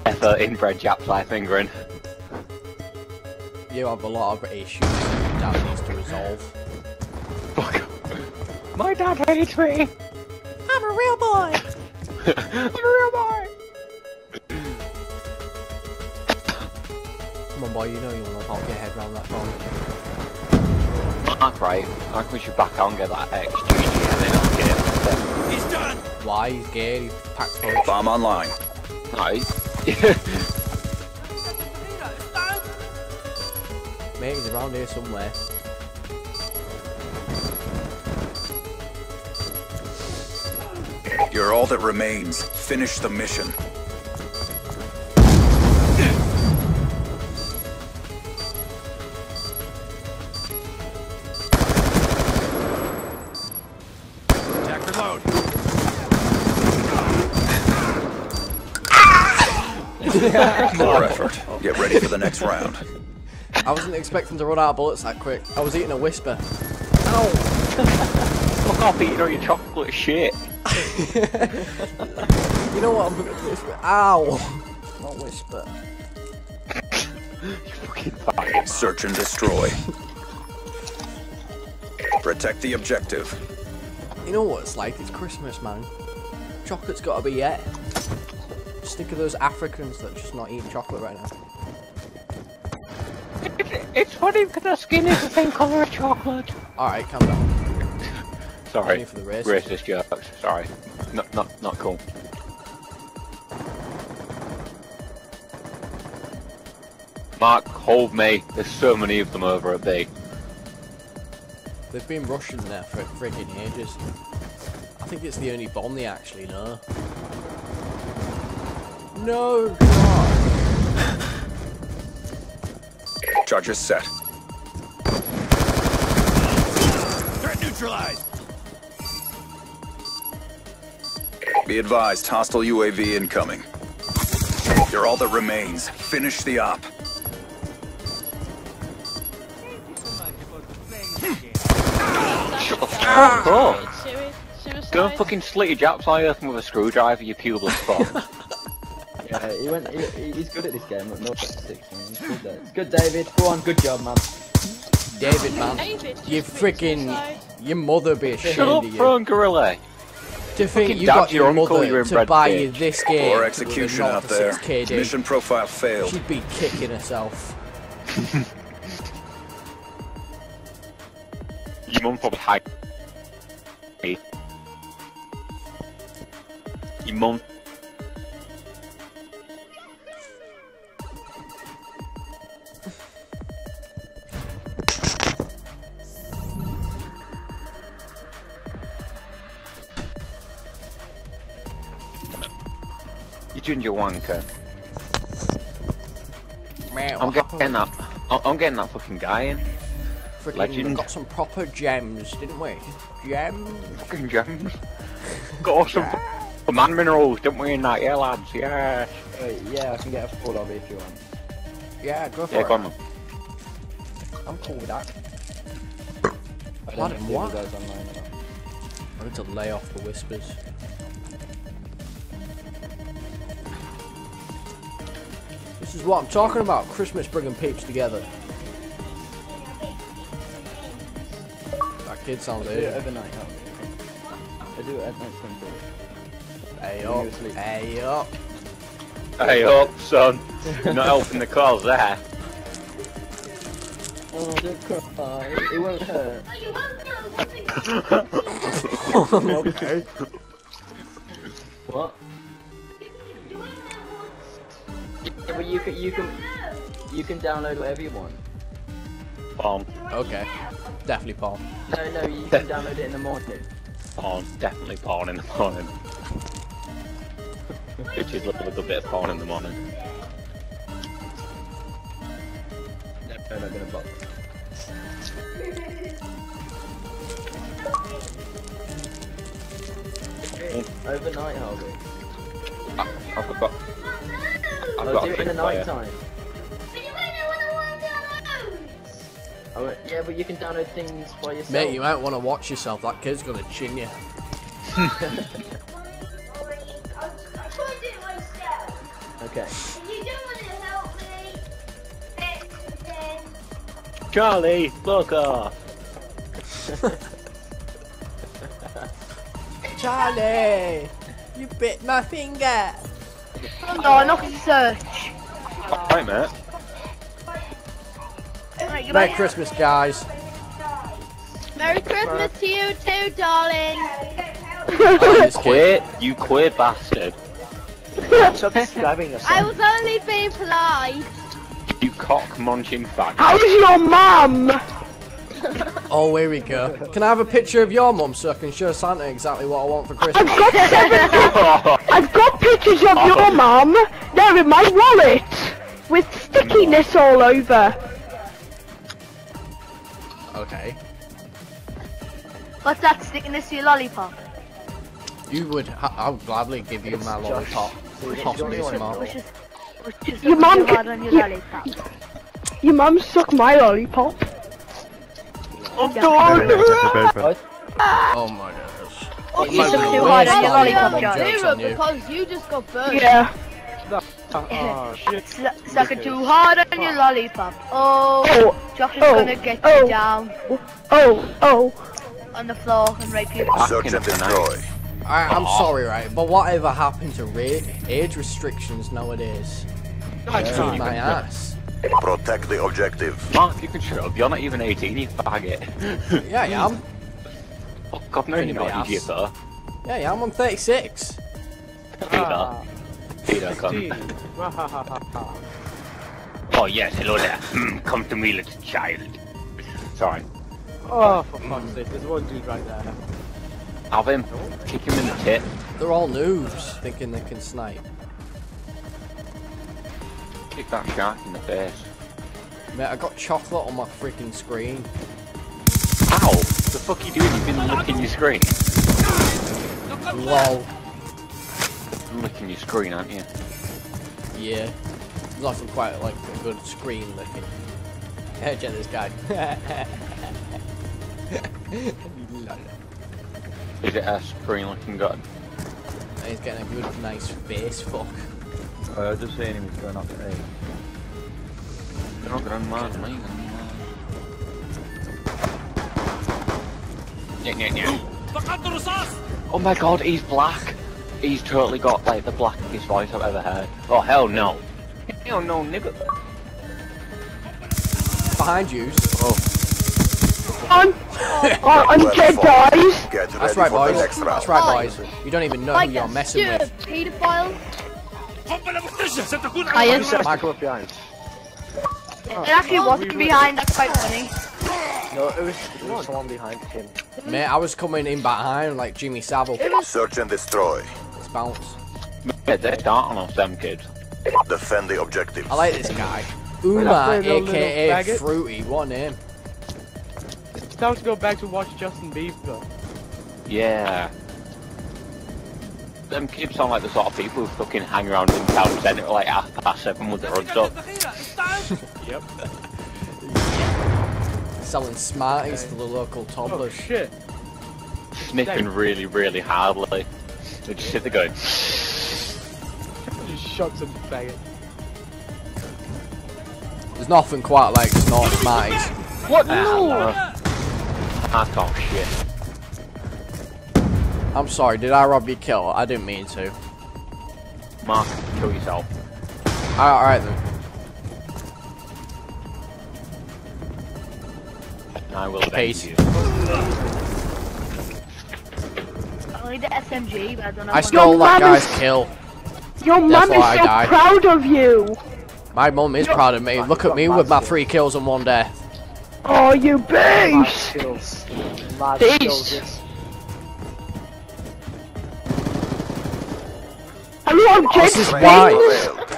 defo inbred Japfly fingering. You have a lot of issues that needs to resolve. Fuck. My dad hates me! I'm a real boy! I'm a real boy! Come on boy, you know you want to pop your head around that phone. Marc, right? I think we should back out and get that XGG and then I'll get it. He's done! Why? He's gay, he's packed full. Farm online. Nice. Mate, he's around here somewhere. You're all that remains. Finish the mission. More effort. Get ready for the next round. I wasn't expecting to run out of bullets that quick. I was eating a Whisper. Ow! Fuck off eating all your chocolate shit. You know what? I'm gonna Whisper. Ow! Not Whisper. You fucking fuck. Search and destroy. Protect the objective. You know what it's like? It's Christmas, man. Chocolate's gotta be yet. Stick of those Africans that are just not eating chocolate right now. It's funny because our skin is the same colour as chocolate. Alright, calm down. Sorry, for the racist jokes. Sorry, not cool. Marc, hold me. There's so many of them over at B. They've been rushing there for friggin' ages. I think it's the only bomb they actually know. No God! Charges set. Threat neutralized! Be advised, hostile UAV incoming. You're all that remains. Finish the op. Shut the fuck up! Don't fucking slit your japs on earth with a screwdriver, you pubeless fuck. He's good at this game, but not at 6, man. Good, David. Go on, good job, man. David, man. David, you freaking. Your mother, bitch. Shut up, prone gorilla. To think you got your mother to buy you this game. Poor execution out there. Mission profile failed. She'd be kicking herself. Your mum probably hated me. Your mum. Ginger wanker. I'm getting that fucking guy in. Freaking legend. Got some proper gems, didn't we? Gems. Fucking gems. Got awesome man minerals, didn't we? In that, yeah, lads. Yeah. Yeah, I can get a full of it if you want. Yeah, go for it. Yeah, go on. Man. I'm cool with that. What? I need to lay off the whispers. This is what I'm talking about, Christmas bringing peeps together. That kid sounds idiot. I do it every night, I do it every night sometimes. Hey up, hey up. Hey up, son. You're not helping the cause there. Oh, don't cry. It won't hurt. Okay. What? Yeah, but you can download whatever you want. Palm. Okay. Definitely palm. No, you can download it in the morning. Palm. Definitely palm in the morning. Bitches love a good bit of palm in the morning. They're not gonna bother. Overnight, Harvey. I forgot. I'll do it in the night time. But you might not want to watch it. Yeah, but you can download things by yourself. Mate, you might want to watch yourself. That kid's going to chin you. I tried it myself. Okay. If you don't want to help me, it's then... Charlie, look off! Charlie! You bit my finger! Hold on, I can search. Hi, Matt. Right, Merry Christmas, guys. Merry Christmas to you too, darling. Oh, you queer bastard. Stop stabbing yourself. I was only being polite. You cock-munching fag. How's your mum? Oh, here we go. Can I have a picture of your mum so I can show Santa exactly what I want for Christmas? I've got 7 pictures. I've got pictures of your mum. They're in my wallet with stickiness all over. Okay. What's that stickiness to your lollipop? You would. I would gladly give you my lollipop. Toss me some more. Your mum. Your mum sucked my lollipop. Oh my gosh. Oh, you took too hard on your lollipop, John. Because you just got burned. Yeah. Oh, shit. Sucking too hard on your lollipop. Oh, Josh is gonna get you down. On the floor and rape you. I'm sorry, right? But whatever happened to age restrictions nowadays? I can't my ass. Protect the objective. Marc, you can shut up. You're not even 18, you faggot. Yeah, I am. Oh god, no, you're not, you idiot. Yeah, yeah, I'm 36. Peter, come. Oh yes, hello there. Come to me, little child. Sorry. Oh, for fuck's sake, there's one dude right there. Have him. Kick him in the tit. They're all noobs, thinking they can snipe. Kick that shark in the face. Mate, I got chocolate on my freaking screen. Ow! What the fuck are you doing? You've been licking your screen. Lol. You're licking your screen, aren't you? Yeah. There's nothing quite like a good screen licking. Hey, check this guy. Is it a screen-looking gun? He's getting a good, nice face fuck. I just seen him. He's going up there. They're not going mad, mate. Oh my god, he's black. He's totally got like the blackest voice I've ever heard. Oh hell no. Hell no, nigga. Behind you. Oh. I'm dead, guys! That's right, boys. That's right, boys. You don't even know who you're messing with. Pedophile. I am so. It actually wasn't behind, that's quite funny. No, it was someone behind him. Mate, I was coming in behind like Jimmy Savile. Search and destroy. Let's bounce. Mate, they're starting on us, them kids. Defend the objective. I like this guy. Uma, aka Fruity, what a name. It's time to go back to watch Justin Bieber. Yeah. Them kids sound like the sort of people who fucking hang around in town centre like 7:30 with their runs up. Yep. Selling Smarties to the local toddlers. Oh, shit. Sniffing really, really hardly. They just sit there going. Just shot some faggot. There's nothing quite like snort Smarties. What? No! Oh shit. I'm sorry, did I rob your kill? I didn't mean to. Marc, kill yourself. Alright then. I will pace you. I need the SMG, but I don't know. I stole that guy's kill. Your mum is so proud of you. My mum is proud of me. Look at me with my 3 kills in one day. Oh, you beast! Beast! Hello, this is why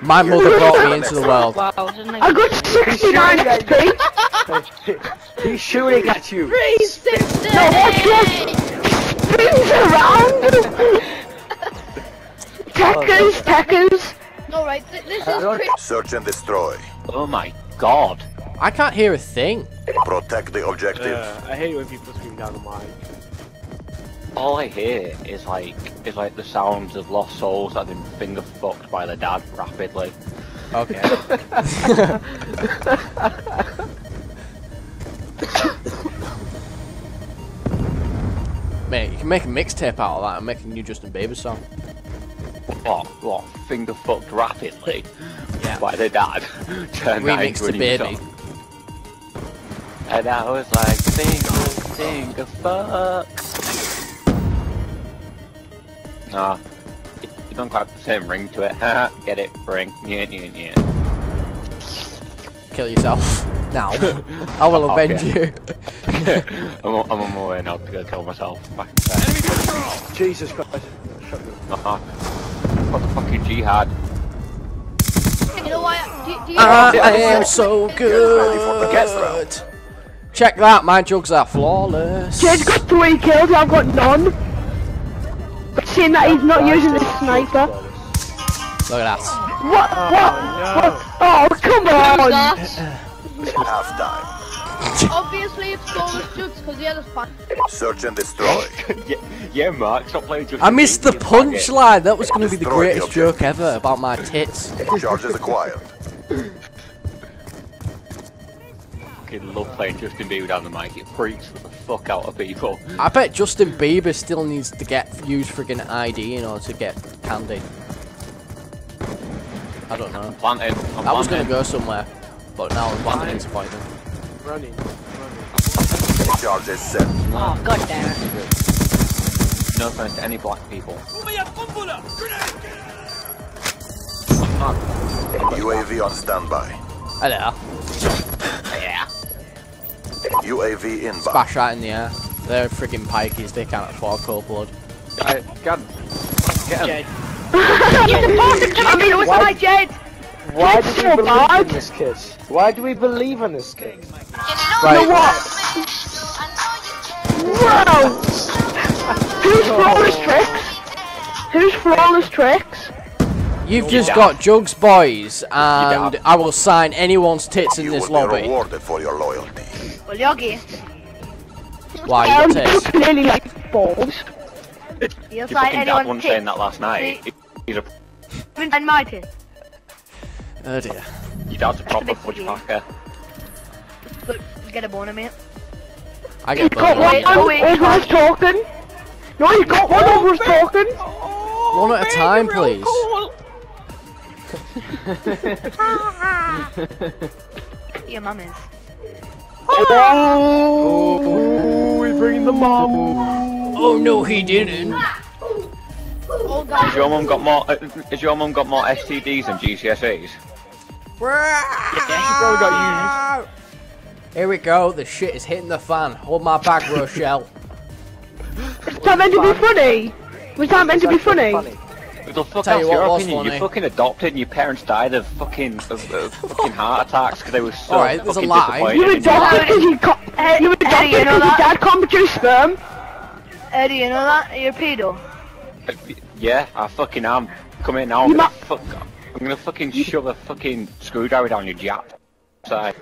my mother brought me into the world. Wow, I got 69 XP! He's shooting at you! 360! No, watch this! Spins around! Tackers, tackers! Alright, this is search and destroy. Oh my god. I can't hear a thing. Protect the objective. I hate when people scream down the mic. All I hear is like the sounds of lost souls that have been finger fucked by their dad rapidly. Okay. Mate, you can make a mixtape out of that and make a new Justin Bieber song. What? Finger fucked rapidly? Yeah. By their dad. Remix the baby. Song. And I was like, finger fuck. Nah, it don't quite have the same ring to it. Get it, ring. Kill yourself. Now. I will avenge you. I'm on my way now to go kill myself. Back inside. Enemy control! Jesus Christ. What the fuck you jihad? You know why? I am so good. Check that, my jugs are flawless. Jade's got 3 kills, I've got none. Seeing that he's not using the sniper. Look at that. What? What? Oh, come on! Half time. Obviously, it's Flawless JugZ because he had a punch. Search and destroy. yeah, Marc, stop playing JugZ. I missed the punchline. That was going to be the greatest joke ever about my tits. Charges acquired. I love playing Justin Bieber down the mic, it freaks the fuck out of people. I bet Justin Bieber still needs to use friggin' ID in order to get candy. I don't know. I was gonna go somewhere, but now I'm planning to find him. Running. Oh, god damn it. No offense to any black people. UAV on standby. Hello. Yeah. UAV inbound. Smash right in the air. They're freaking pikeys, they can't afford cold blood. Get him. He's the bastard, come on, it was my Jade! Why do we believe in this kid? Why do we believe in this kid? Right. You know what? Whoa! Who's Flawless Trickz? Who's Flawless Trickz? You've just got JugZ, boys, and I will sign anyone's tits in this lobby. You will be rewarded for your loyalty. Well, Yogi. Why you got tits? Clearly like balls. Your fucking dad wasn't saying that last night. He's a. And my tits. Oh dear. Your dad's a proper fudge packer. Look, get a boner, mate. I get boner. He's got one over us talking. No, he's got one over us talking. One at a time, please. Your mum is. Oh, we bring the mum. Oh no, he didn't. Oh, God. Has your mum got more? Has your mum got more STDs than GCSEs? Yeah, here we go. The shit is hitting the fan. Hold my bag, Rochelle. Was that meant to be funny? Was that meant to be funny? The fuck out your opinion, you fucking adopted and your parents died of fucking heart attacks because they were so fucking disappointed. You adopted because you adopted Eddie, you know your dad can't produce sperm. Eddie, you know that? You're a pedo. Yeah, I fucking am. Come here now, I'm gonna fucking shove a fucking screwdriver down your jap. Sorry.